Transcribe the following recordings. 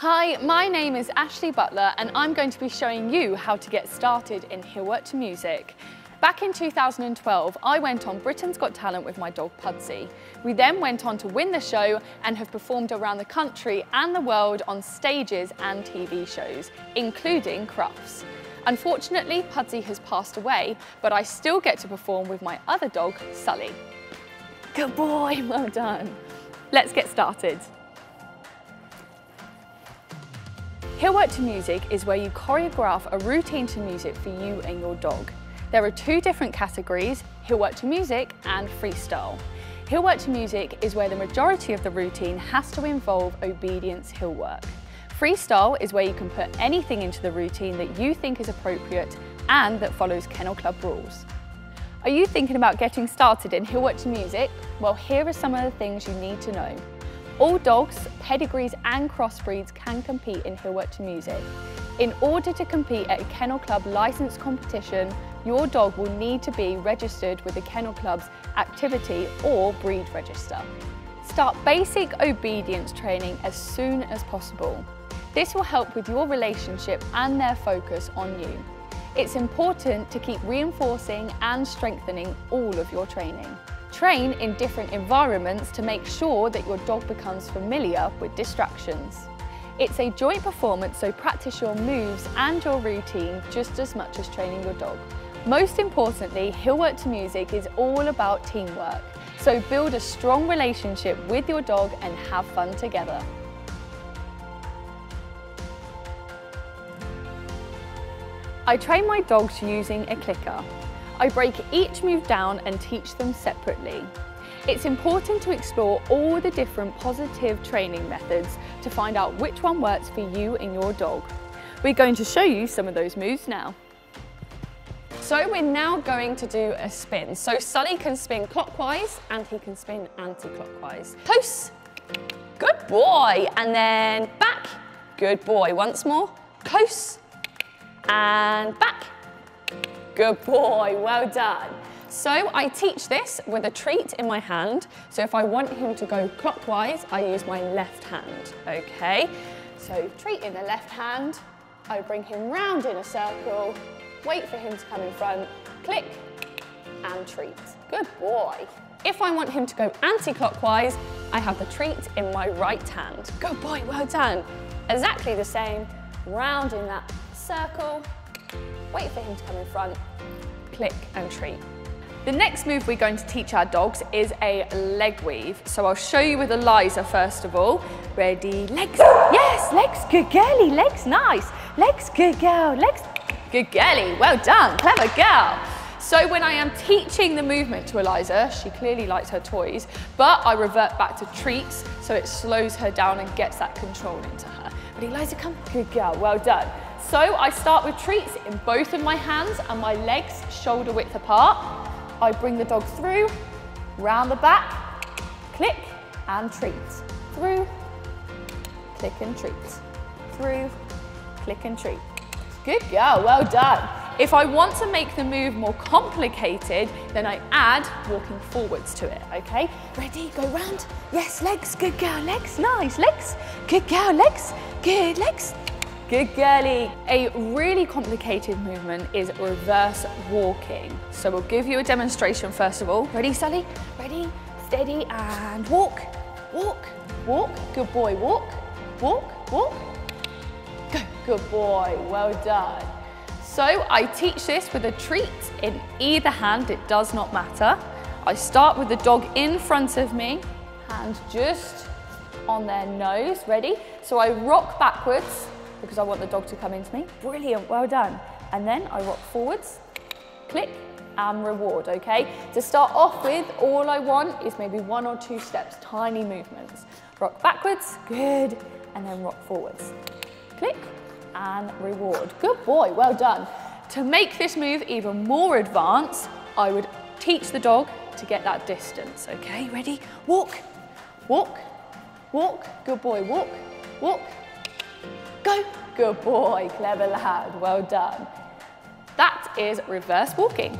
Hi, my name is Ashleigh Butler and I'm going to be showing you how to get started in Heelwork to Music. Back in 2012, I went on Britain's Got Talent with my dog Pudsey. We then went on to win the show and have performed around the country and the world on stages and TV shows, including Crufts. Unfortunately, Pudsey has passed away, but I still get to perform with my other dog, Sully. Good boy, well done. Let's get started. Heelwork to Music is where you choreograph a routine to music for you and your dog. There are two different categories, Heelwork to Music and Freestyle. Heelwork to Music is where the majority of the routine has to involve obedience heelwork. Freestyle is where you can put anything into the routine that you think is appropriate and that follows Kennel Club rules. Are you thinking about getting started in Heelwork to Music? Well, here are some of the things you need to know. All dogs, pedigrees and crossbreeds can compete in Heelwork to Music. In order to compete at a Kennel Club licensed competition, your dog will need to be registered with the Kennel Club's activity or breed register. Start basic obedience training as soon as possible. This will help with your relationship and their focus on you. It's important to keep reinforcing and strengthening all of your training. Train in different environments to make sure that your dog becomes familiar with distractions. It's a joint performance, so practice your moves and your routine just as much as training your dog. Most importantly, Heelwork to Music is all about teamwork, so build a strong relationship with your dog and have fun together. I train my dogs using a clicker. I break each move down and teach them separately. It's important to explore all the different positive training methods to find out which one works for you and your dog. We're going to show you some of those moves now. So we're now going to do a spin. So Sully can spin clockwise and he can spin anti-clockwise. Close, good boy. And then back, good boy. Once more, close and back. Good boy, well done. So I teach this with a treat in my hand. So if I want him to go clockwise, I use my left hand, okay? So treat in the left hand, I bring him round in a circle, wait for him to come in front, click, and treat. Good boy. If I want him to go anti-clockwise, I have the treat in my right hand. Good boy, well done. Exactly the same, round in that circle, wait for him to come in front, click and treat. The next move we're going to teach our dogs is a leg weave. So I'll show you with Eliza first of all. Ready, legs, yes, legs, good girly, legs, nice. Legs, good girl, legs, good girly, well done, clever girl. So when I am teaching the movement to Eliza, she clearly likes her toys, but I revert back to treats so it slows her down and gets that control into her. But Eliza, come, good girl, well done. So I start with treats in both of my hands and my legs shoulder width apart. I bring the dog through, round the back, click and treat. Through, click and treat. Through, click and treat. Good girl, well done. If I want to make the move more complicated, then I add walking forwards to it, okay? Ready, go round. Yes, legs, good girl, legs, nice, legs. Good girl, legs, good, legs. Good girly. A really complicated movement is reverse walking. So we'll give you a demonstration first of all. Ready, Sully? Ready, steady, and walk, walk, walk. Good boy, walk, walk, walk. Go, good boy, well done. So I teach this with a treat in either hand, it does not matter. I start with the dog in front of me, hand just on their nose, ready? So I rock backwards, because I want the dog to come into me. Brilliant, well done. And then I rock forwards, click and reward, okay? To start off with, all I want is maybe one or two steps, tiny movements. Rock backwards, good, and then rock forwards. Click and reward. Good boy, well done. To make this move even more advanced, I would teach the dog to get that distance, okay? Ready? Walk, walk, walk. Good boy, walk, walk. Go. Good boy, clever lad, well done. That is reverse walking.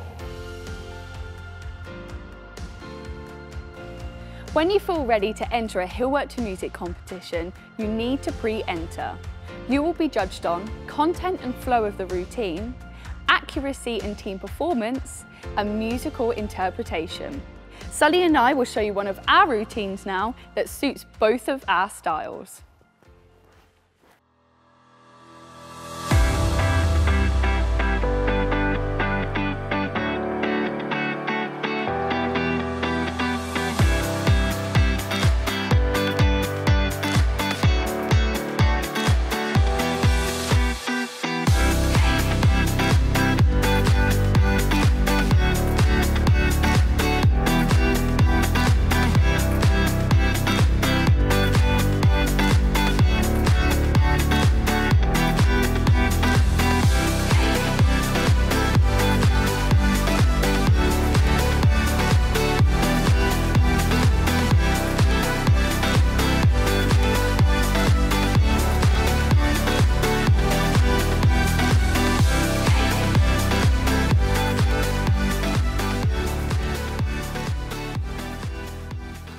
When you feel ready to enter a Heelwork to Music competition, you need to pre-enter. You will be judged on content and flow of the routine, accuracy and team performance, and musical interpretation. Sully and I will show you one of our routines now that suits both of our styles.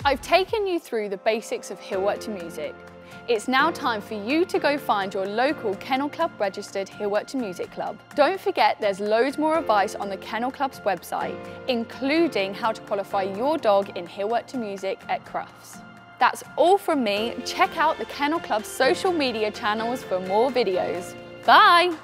I've taken you through the basics of Heelwork to Music. It's now time for you to go find your local Kennel Club registered Heelwork to Music club. Don't forget there's loads more advice on the Kennel Club's website, including how to qualify your dog in Heelwork to Music at Crufts. That's all from me. Check out the Kennel Club's social media channels for more videos. Bye!